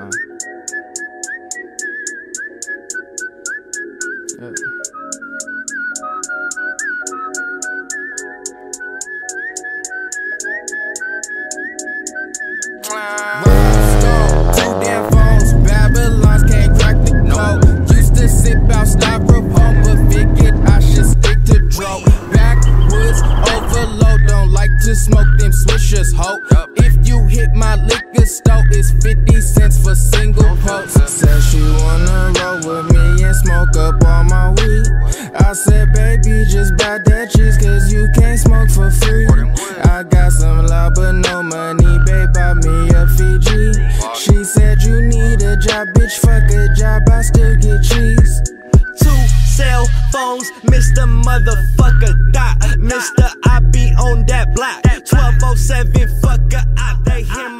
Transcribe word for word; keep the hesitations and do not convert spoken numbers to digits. phone. Yep. Two damn phones, Babylon can't crack the code. Used to sip out styrofoam, but figured I should stick to dro. Backwoods overload, don't like to smoke them swishers, ho. If you hit my liquor store, it's fifty cents for single post. Said she wanna roll with me and smoke up all my weed. I said, baby, just buy that cheese, cause you can't smoke for free. I got some love, but no money, babe, buy me a Fiji. She said, you need a job, bitch, fuck a job, I still get cheese. Two cell phones, Mister Motherfucker Dot, Mister I be on that block, twelve oh seven, fucker out, they hear my